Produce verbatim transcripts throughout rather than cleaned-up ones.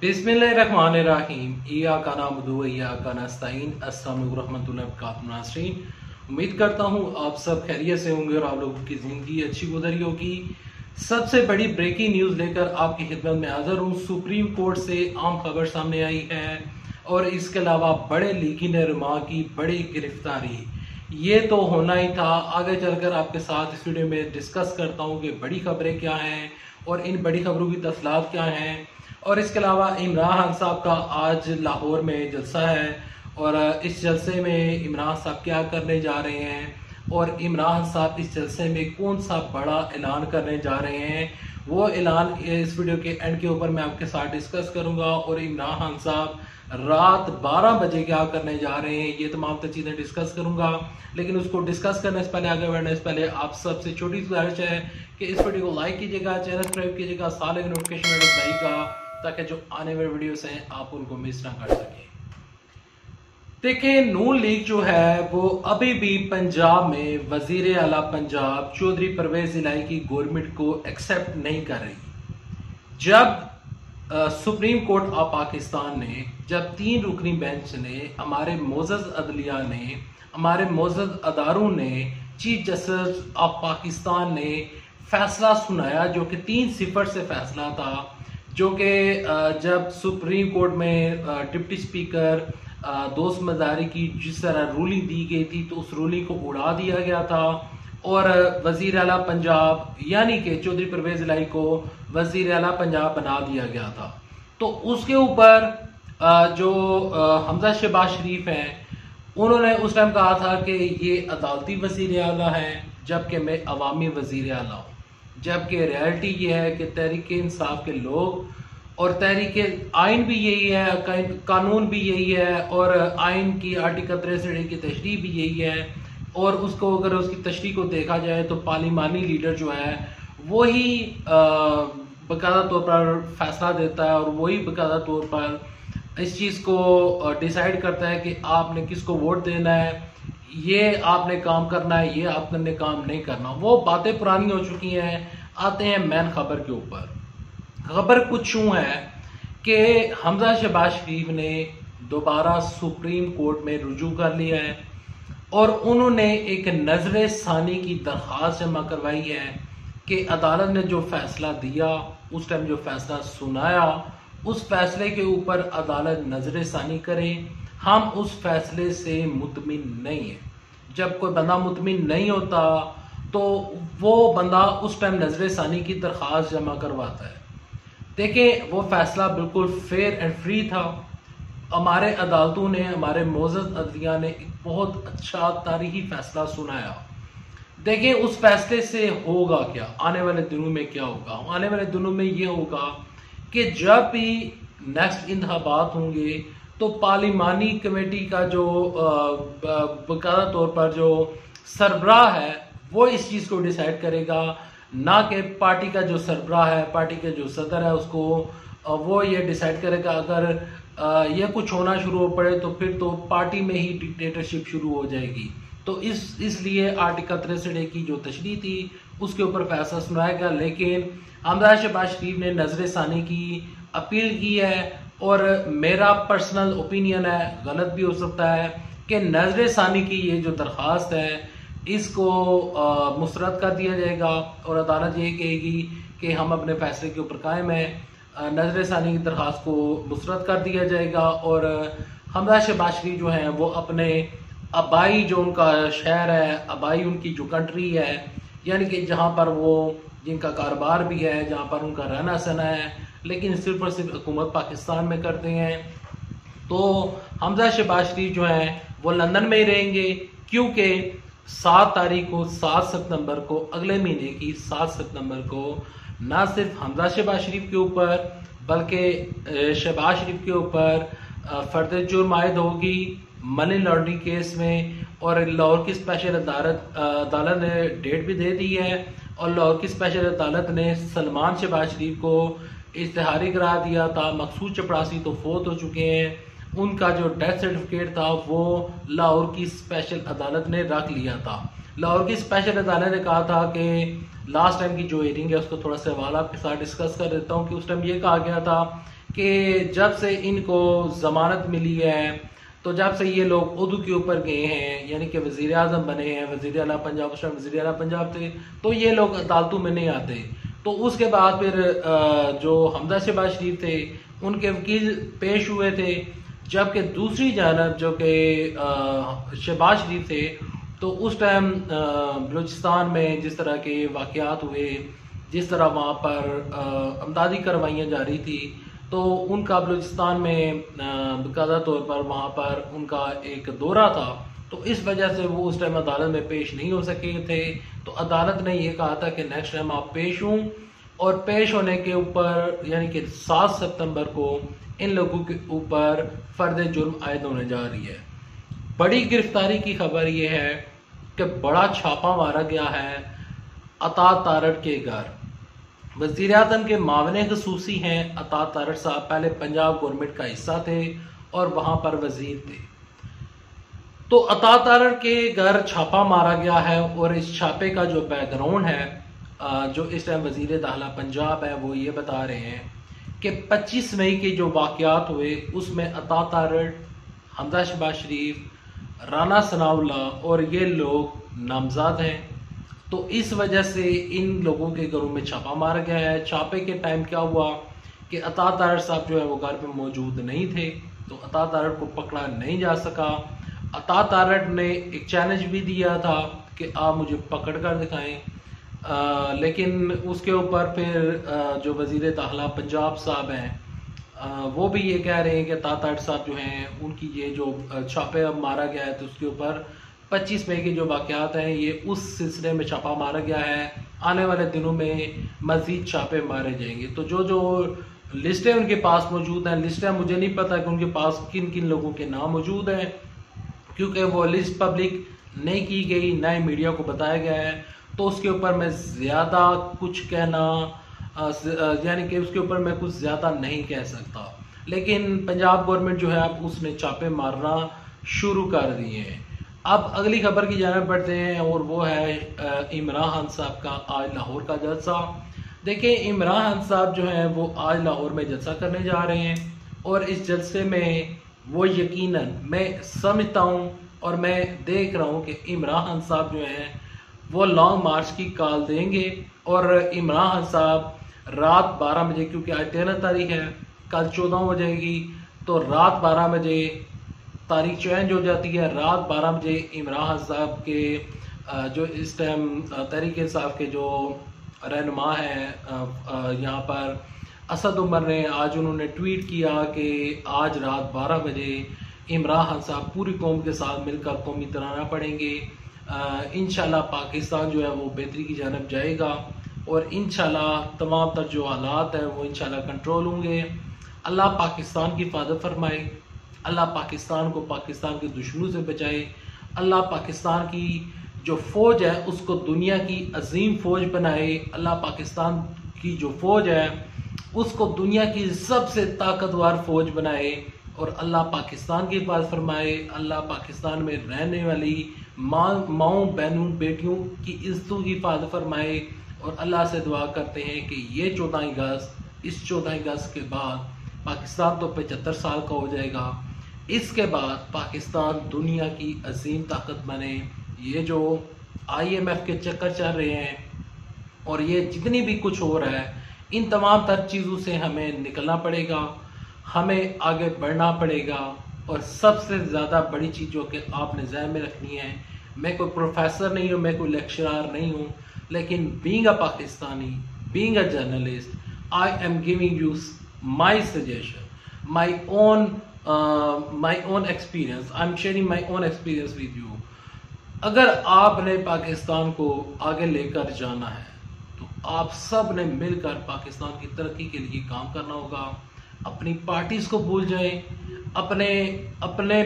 बिस्मिल्लाहिर्रहमानिर्रहीम इया काना अब्दू इया काना अस्ताइन अस्सलाम वालेकुम रहमतुल्लाहि व बरकातहू नाज़रीन। उम्मीद करता हूँ आप सब खैरियत से होंगे और आप लोगों की ज़िंदगी अच्छी गुजरी होगी। सबसे बड़ी ब्रेकिंग न्यूज़ लेकर आपकी खिदमत में हाज़िर हूँ। सुप्रीम कोर्ट से आम खबर सामने आई है और इसके अलावा बड़े लीकी ने रमा की बड़ी गिरफ्तारी, ये तो होना ही था। आगे चलकर आपके साथ इस वीडियो में डिस्कस करता हूँ कि बड़ी खबरें क्या हैं और इन बड़ी खबरों की तफसीलात क्या हैं। और इसके अलावा इमरान खान साहब का आज लाहौर में जलसा है और इस जलसे में इमरान साहब क्या करने जा रहे हैं और इमरान साहब इस जलसे में कौन सा बड़ा ऐलान करने जा रहे हैं, वो ऐलान इस वीडियो के एंड के ऊपर मैं आपके साथ डिस्कस करूंगा। और इमरान खान साहब रात बारह बजे क्या करने जा रहे हैं, ये तमाम तो चीज़ें डिस्कस करूंगा। लेकिन उसको डिस्कस करने से पहले, आगे बढ़ने से पहले, आप सबसे छोटी गुजारिश है कि इस वीडियो को लाइक कीजिएगा, चैनल सब्सक्राइब कीजिएगा, सारे नोटिफिकेशन बेल दबाइएगा ताकि जो आने वाले वीडियोस हैं आप उनको मिस ना कर सकें। देखिए, नून लीग जो है वो अभी भी पंजाब में वजीर आला पंजाब चौधरी परवेज इलाही की गवर्नमेंट को एक्सेप्ट नहीं कर रही। जब आ, सुप्रीम कोर्ट ऑफ पाकिस्तान ने, जब तीन रुकनी बेंच ने, हमारे मोअज़्ज़ज़ अदलिया ने, हमारे मोअज़्ज़ज़ अदारों ने, चीफ जस्टिस ऑफ पाकिस्तान ने फैसला सुनाया जो कि तीन सिफर से फैसला था, जो कि जब सुप्रीम कोर्ट में डिप्टी स्पीकर दोस्त मदारी की जिस तरह रूलिंग दी गई थी तो उस रूलिंग को उड़ा दिया गया था और वज़ीर आला पंजाब यानी कि चौधरी परवेज़ इलाही को वज़ीर आला पंजाब बना दिया गया था। तो उसके ऊपर जो हमजा शहबाज शरीफ हैं, उन्होंने उस टाइम कहा था कि ये अदालती वज़ीर आला है जबकि मैं अवामी वज़ीर आला हूँ, जबकि रियलिटी ये है कि तहरीक इंसाफ के लोग और तहरीक आइन भी यही है, कानून भी यही है और आइन की आर्टिकल तिरसठ की तशरीह भी यही है। और उसको अगर उसकी तशरीह को देखा जाए तो पार्लिमानी लीडर जो है वही बाकायदा तौर पर फैसला देता है और वही बाकायदा तौर पर इस चीज़ को डिसाइड करता है कि आपने किसको वोट देना है, ये आपने काम करना है, ये आपने काम नहीं करना। वो बातें पुरानी हो चुकी हैं। आते हैं मेन खबर के ऊपर। खबर कुछ यूँ है कि हमजा शहबाज शरीफ ने दोबारा सुप्रीम कोर्ट में रुजू कर लिया है और उन्होंने एक नजर सानी की दरख्वास्त जमा करवाई है कि अदालत ने जो फैसला दिया, उस टाइम जो फैसला सुनाया, उस फैसले के ऊपर अदालत नजर सानी करे। हम उस फैसले से मुतमिन नहीं है। जब कोई बंदा मुतमिन नहीं होता तो वो बंदा उस टाइम नजर सानी की दरख्वास्त जमा करवाता है। देखें, वो फैसला बिल्कुल फेयर एंड फ्री था। हमारे अदालतों ने, हमारे मोअज़्ज़ज़ अदलिया ने एक बहुत अच्छा तारीखी फैसला सुनाया। देखें, उस फैसले से होगा क्या, आने वाले दिनों में क्या होगा। आने वाले दिनों में ये होगा कि जब भी नेक्स्ट इंतखाबात होंगे तो पार्लिमानी कमेटी का जो बाकायदा तौर पर जो सरबराह है वो इस चीज़ को डिसाइड करेगा, ना कि पार्टी का जो सरबराह है, पार्टी के जो सदर है, उसको वो ये डिसाइड करेगा। अगर ये कुछ होना शुरू हो पड़े तो फिर तो पार्टी में ही डिक्टेटरशिप शुरू हो जाएगी। तो इस इसलिए आर्टिकल तिरसठ की जो तशरीह थी उसके ऊपर फैसला सुनाएगा। लेकिन हमजा शहबाज शरीफ ने नजर सानी की अपील की है और मेरा पर्सनल ओपिनियन है, गलत भी हो सकता है, कि नजर सानी की ये जो दरख्वास्त है इसको मुस्रद कर दिया जाएगा और अदालत ये कहेगी कि हम अपने फैसले के ऊपर कायम हैं। नजर सानी की दरख्वास्त को मुस्रद कर दिया जाएगा और हमजा शहबाज शरीफ जो हैं वो अपने आबाई, जो उनका शहर है, आबाई उनकी जो कंट्री है, यानी कि जहाँ पर वो, जिनका कारोबार भी है, जहाँ पर उनका रहना सहना है, लेकिन सिर्फ और सिर्फ हुकूमत पाकिस्तान में करते हैं, तो हमजा शहबाज शरीफ जो हैं वो लंदन में ही रहेंगे। क्योंकि सात तारीख को, सात सितंबर को, अगले महीने की सात सितंबर को ना सिर्फ हमजा शहबाज शरीफ के ऊपर बल्कि शहबाज शरीफ के ऊपर फर्द जुर्म आयद होगी मनी लॉन्ड्रिंग केस में। और लाहौर की स्पेशल अदालत अदालत ने डेट भी दे दी है और लाहौर की स्पेशल अदालत ने सलमान शहबाज शरीफ को इश्तहारी करार दिया था। मकसूद चपरासी तो फोत हो चुके हैं, उनका जो डेथ सर्टिफिकेट था वो लाहौर की स्पेशल अदालत ने रख लिया था। लाहौर की स्पेशल अदालत ने कहा था कि लास्ट टाइम की जो हियरिंग है उसको थोड़ा सा हवाला आपके साथ डिस्कस कर देता हूँ कि उस टाइम ये कहा गया था कि जब से इनको ज़मानत मिली है तो जब से ये लोग उर्दू के ऊपर गए हैं, यानी कि वज़ीर आज़म बने हैं, वज़ीर आला पंजाब, उस टाइम वज़ीर आला पंजाब थे, तो ये लोग अदालतों में नहीं आते। तो उसके बाद फिर जो हमजा शहबाज शरीफ थे उनके वकील पेश हुए थे, जबकि दूसरी जानब जो कि शहबाज शरीफ थे तो उस टाइम बलूचिस्तान में जिस तरह के वाक़यात हुए, जिस तरह वहाँ पर अमदादी कार्रवाइयाँ जारी थी, तो उनका बलूचिस्तान में बकायदा तौर पर वहाँ पर उनका एक दौरा था, तो इस वजह से वो उस टाइम अदालत में पेश नहीं हो सके थे। तो अदालत ने ये कहा था कि नेक्स्ट टाइम आप पेश हों, और पेश होने के ऊपर यानी कि सात सितंबर को इन लोगों के ऊपर फर्द जुर्म आयद होने जा रही है। बड़ी गिरफ्तारी की खबर ये है कि बड़ा छापा मारा गया है अता तारर के घर। वज़ीर आज़म के मामले खसूसी हैं अता तारर साहब, पहले पंजाब गवर्नमेंट का हिस्सा थे और वहाँ पर वजीर थे। तो अता तारर के घर छापा मारा गया है, और इस छापे का जो बैकग्राउंड है, जो इस टाइम वज़ीर दाखिला पंजाब है वो ये बता रहे हैं कि पच्चीस मई के जो वाक़यात हुए उसमें अता तारर, हमजा शहबाज शरीफ, राना सनाउल्लाह और ये लोग नामज़द हैं। तो इस वजह से इन लोगों के घरों में छापा मारा गया है। छापे के टाइम क्या हुआ कि अता तारर साहब जो है वो घर पर मौजूद नहीं थे, तो अता तारर को पकड़ा नहीं जा सका। अता तारर ने एक चैलेंज भी दिया था कि आप मुझे पकड़ कर दिखाएं, लेकिन उसके ऊपर फिर आ, जो वज़ीर दाखिला पंजाब साहब हैं वो भी ये कह रहे हैं कि अता तारर साहब जो हैं उनकी ये जो छापे अब मारा गया है, तो उसके ऊपर पच्चीस मई के जो वाक़यात हैं ये उस सिलसिले में छापा मारा गया है, आने वाले दिनों में मज़ीद छापे मारे जाएंगे। तो जो जो लिस्टें उनके पास मौजूद हैं, लिस्टें मुझे नहीं पता कि उनके पास किन किन लोगों के नाम मौजूद हैं, क्योंकि वो लिस्ट पब्लिक नहीं की गई, ना ही मीडिया को बताया गया है। तो उसके ऊपर मैं ज़्यादा कुछ कहना यानी कि उसके ऊपर मैं कुछ ज़्यादा नहीं कह सकता, लेकिन पंजाब गवर्नमेंट जो है अब उसने छापे मारना शुरू कर दिए हैं। अब अगली खबर की जानब बढ़ते हैं, और वो है इमरान खान साहब का आज लाहौर का जलसा। देखिए, इमरान खान साहब जो हैं वो आज लाहौर में जलसा करने जा रहे हैं, और इस जलसे में वो यकीनन मैं समझता हूँ और मैं देख रहा हूँ कि इमरान खान साहब जो हैं वो लॉन्ग मार्च की कॉल देंगे। और इमरान खान साहब रात बारह बजे, क्योंकि आज तेरह तारीख है, कल चौदह हो जाएगी, तो रात बारह बजे तारीख चेंज हो जाती है। रात बारह बजे इमरान खान साहब के जो इस टाइम तहरीक इंसाफ के जो रहनुमा हैं यहाँ पर असद उमर ने, आज उन्होंने ट्वीट किया कि आज रात बारह बजे इमरान खान साहब पूरी कौम के साथ मिलकर कौमी तराना पढ़ेंगे, इंशाल्लाह पाकिस्तान जो है वो बेहतरी की जानब जाएगा, और इंशाल्लाह तमाम तर जो हालात हैं वो इंशाल्लाह कंट्रोल होंगे। अल्लाह पाकिस्तान की हिफाजत फरमाए, अल्लाह पाकिस्तान को पाकिस्तान के दुश्मनों से बचाए, अल्लाह पाकिस्तान की जो फ़ौज है उसको दुनिया की अजीम फ़ौज बनाए, अल्लाह पाकिस्तान की जो फ़ौज है उसको दुनिया की सबसे ताकतवर फौज बनाए, और अल्लाह पाकिस्तान की हिफाजत फरमाए, अल्लाह पाकिस्तान में रहने वाली माँ माओ बहनों बेटियों की इज्जतों की हिफाजत फरमाए। और अल्लाह से दुआ करते हैं कि ये चौदह अगस्त, इस चौदह अगस्त के बाद पाकिस्तान तो पचहत्तर साल का हो जाएगा, इसके बाद पाकिस्तान दुनिया की अजीम ताकत बने। ये जो आई एम एफ के चक्कर चल रहे हैं और ये जितनी भी कुछ हो रहा है, इन तमाम तर चीज़ों से हमें निकलना पड़ेगा, हमें आगे बढ़ना पड़ेगा। और सबसे ज़्यादा बड़ी चीज़ जो कि आपने जहन में रखनी है, मैं कोई प्रोफेसर नहीं हूँ, मैं कोई लेक्चरार नहीं हूँ, लेकिन being a Pakistani, being a journalist, I am giving you my suggestion, my own my own experience, I am sharing my own experience with you. अगर आपने पाकिस्तान को आगे लेकर जाना है तो आप सब ने मिलकर पाकिस्तान की तरक्की के लिए काम करना होगा। अपनी पार्टीज को भूल जाएं, अपने अपने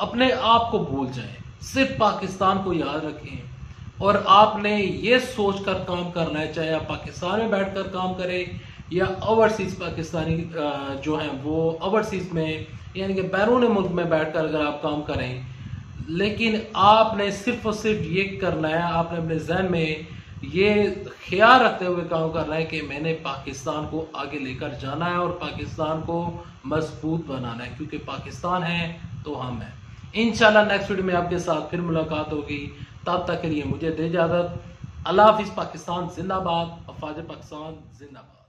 अपने आप को भूल जाएं, सिर्फ पाकिस्तान को याद रखें। और आपने ये सोच कर काम करना है, चाहे आप पाकिस्तान में बैठकर काम करें या ओवरसीज पाकिस्तानी जो हैं वो ओवरसीज में यानी कि बैरून मुल्क में बैठकर अगर आप काम करें, लेकिन आपने सिर्फ और सिर्फ ये करना है, आपने अपने जहन में ये ख्याल रखते हुए काम कर रहा है कि मैंने पाकिस्तान को आगे लेकर जाना है और पाकिस्तान को मजबूत बनाना है, क्योंकि पाकिस्तान है तो हम हैं। इंशाल्लाह नेक्स्ट वीडियो में आपके साथ फिर मुलाकात होगी, तब तक के लिए मुझे दे इजाज़त। अल्लाह हाफिज़। पाकिस्तान जिंदाबाद। अफवाज पाकिस्तान जिंदाबाद।